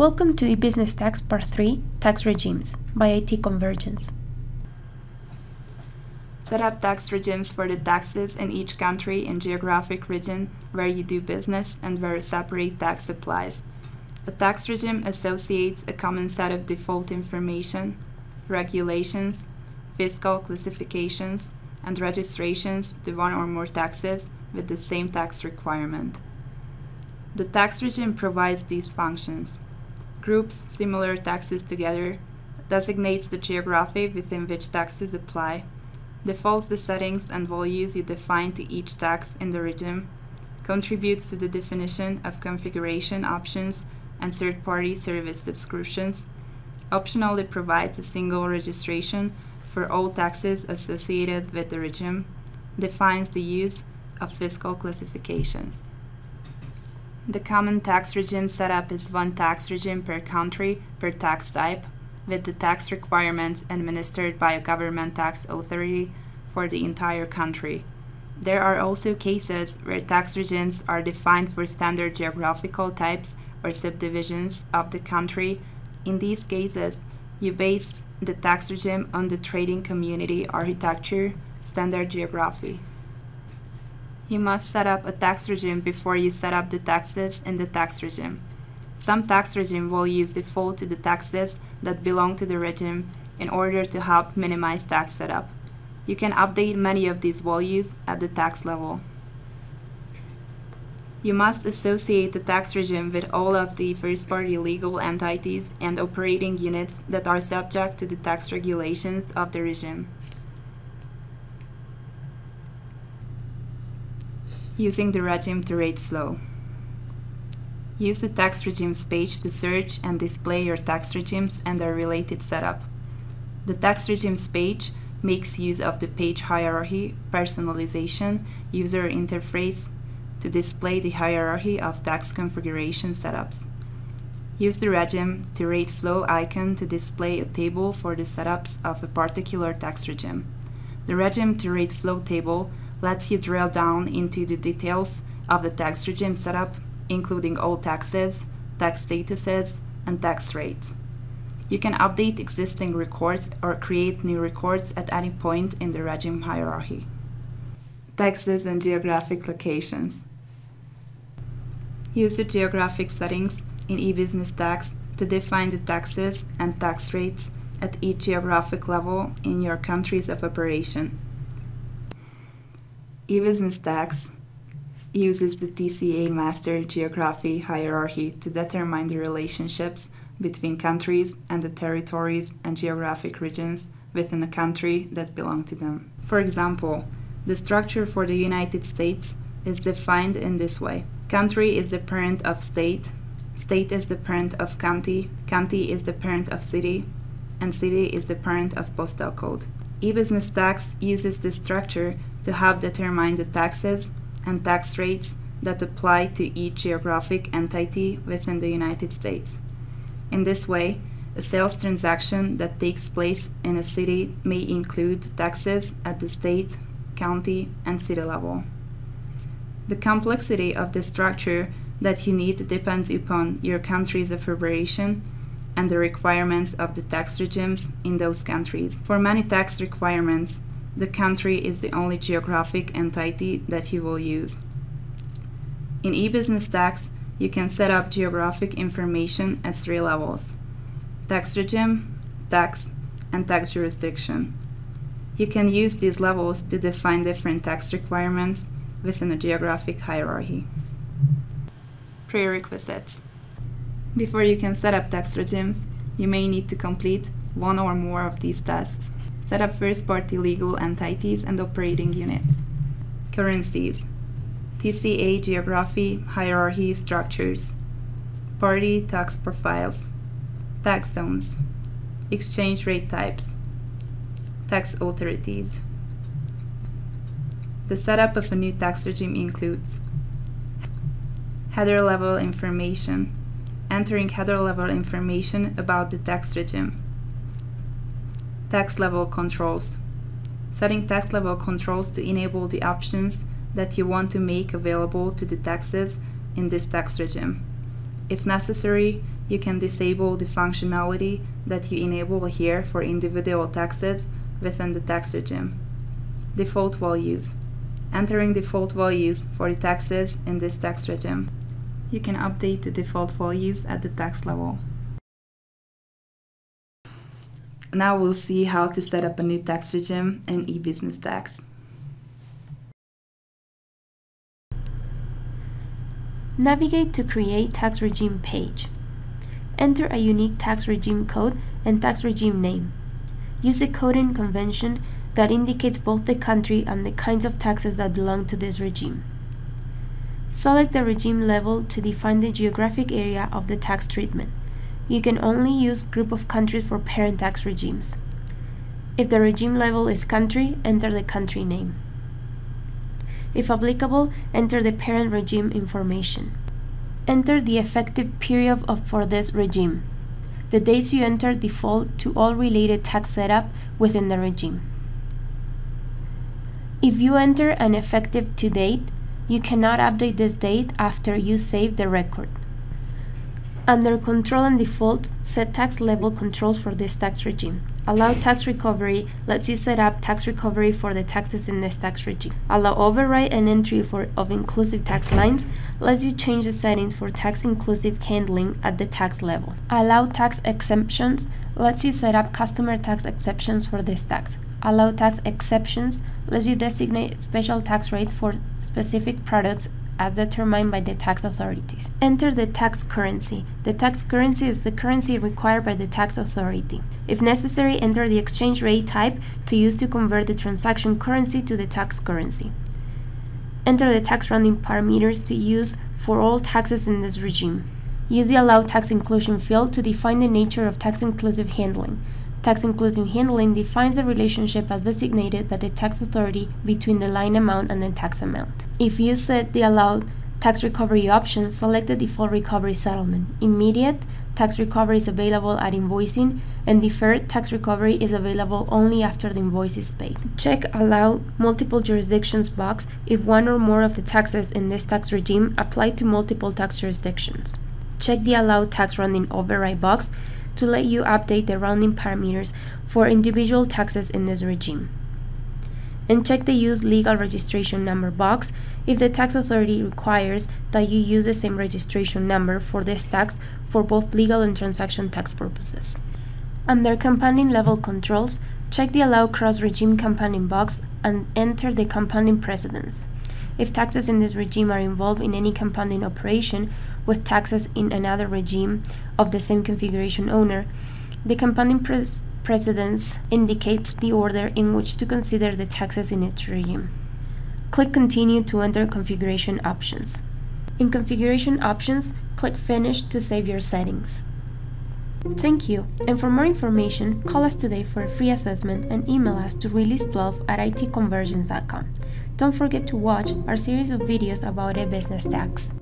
Welcome to E-Business Tax Part 3, Tax Regimes, by IT Convergence. Set up tax regimes for the taxes in each country and geographic region where you do business and where a separate tax applies. A tax regime associates a common set of default information, regulations, fiscal classifications, and registrations to one or more taxes with the same tax requirement. The tax regime provides these functions. Groups similar taxes together, designates the geography within which taxes apply, defaults the settings and values you define to each tax in the regime, contributes to the definition of configuration options and third-party service subscriptions, optionally provides a single registration for all taxes associated with the regime, defines the use of fiscal classifications. The common tax regime setup is one tax regime per country, per tax type, with the tax requirements administered by a government tax authority for the entire country. There are also cases where tax regimes are defined for standard geographical types or subdivisions of the country. In these cases, you base the tax regime on the trading community architecture, standard geography. You must set up a tax regime before you set up the taxes in the tax regime. Some tax regimes will use default to the taxes that belong to the regime in order to help minimize tax setup. You can update many of these values at the tax level. You must associate the tax regime with all of the first-party legal entities and operating units that are subject to the tax regulations of the regime. Using the regime to rate flow. Use the tax regimes page to search and display your tax regimes and their related setup. The tax regimes page makes use of the page hierarchy, personalization, user interface to display the hierarchy of tax configuration setups. Use the regime to rate flow icon to display a table for the setups of a particular tax regime. The regime to rate flow table lets you drill down into the details of the tax regime setup, including all taxes, tax statuses, and tax rates. You can update existing records or create new records at any point in the regime hierarchy. Taxes and geographic locations. Use the geographic settings in E-Business Tax to define the taxes and tax rates at each geographic level in your countries of operation. E-Business Tax uses the TCA Master Geography hierarchy to determine the relationships between countries and the territories and geographic regions within a country that belong to them. For example, the structure for the United States is defined in this way. Country is the parent of state, state is the parent of county, county is the parent of city, and city is the parent of postal code. E-Business Tax uses this structure to help determine the taxes and tax rates that apply to each geographic entity within the United States. In this way, a sales transaction that takes place in a city may include taxes at the state, county, and city level. The complexity of the structure that you need depends upon your countries of operation and the requirements of the tax regimes in those countries. For many tax requirements, the country is the only geographic entity that you will use. In E-Business Tax, you can set up geographic information at three levels: tax regime, tax, and tax jurisdiction. You can use these levels to define different tax requirements within a geographic hierarchy. Prerequisites. Before you can set up tax regimes, you may need to complete one or more of these tasks. Set up first-party legal entities and operating units. Currencies. TCA Geography Hierarchy Structures. Party Tax Profiles. Tax Zones. Exchange Rate Types. Tax Authorities. The setup of a new tax regime includes header level information. Entering header level information about the tax regime. Tax level controls. Setting tax level controls to enable the options that you want to make available to the taxes in this tax regime. If necessary, you can disable the functionality that you enable here for individual taxes within the tax regime. Default values. Entering default values for the taxes in this tax regime. You can update the default values at the tax level. Now we'll see how to set up a new tax regime in e-business tax. Navigate to Create Tax Regime page. Enter a unique tax regime code and tax regime name. Use a coding convention that indicates both the country and the kinds of taxes that belong to this regime. Select the regime level to define the geographic area of the tax treatment. You can only use group of countries for parent tax regimes. If the regime level is country, enter the country name. If applicable, enter the parent regime information. Enter the effective period for this regime. The dates you enter default to all related tax setup within the regime. If you enter an effective to date, you cannot update this date after you save the record. Under Control and Default, set tax level controls for this tax regime. Allow tax recovery lets you set up tax recovery for the taxes in this tax regime. Allow override and entry of inclusive tax lines lets you change the settings for tax inclusive handling at the tax level. Allow tax exemptions lets you set up customer tax exceptions for this tax. Allow tax exceptions lets you designate special tax rates for specific products as determined by the tax authorities. Enter the tax currency. The tax currency is the currency required by the tax authority. If necessary, enter the exchange rate type to use to convert the transaction currency to the tax currency. Enter the tax rounding parameters to use for all taxes in this regime. Use the Allow Tax Inclusion field to define the nature of tax inclusive handling. Tax inclusive handling defines the relationship as designated by the tax authority between the line amount and the tax amount. If you set the allowed tax recovery option, select the default recovery settlement. Immediate tax recovery is available at invoicing, and deferred tax recovery is available only after the invoice is paid. Check Allow Multiple Jurisdictions box if one or more of the taxes in this tax regime apply to multiple tax jurisdictions. Check the Allow Tax Rounding Override box to let you update the rounding parameters for individual taxes in this regime. And check the Use Legal Registration Number box if the tax authority requires that you use the same registration number for this tax for both legal and transaction tax purposes. Under Compounding Level Controls, check the Allow Cross-Regime Compounding box and enter the compounding precedence. If taxes in this regime are involved in any compounding operation with taxes in another regime of the same configuration owner, the compounding precedence indicates the order in which to consider the taxes in each regime. Click Continue to enter configuration options. In configuration options, click Finish to save your settings. Thank you, and for more information, call us today for a free assessment and email us to release12@itconvergence.com. Don't forget to watch our series of videos about e-business tax.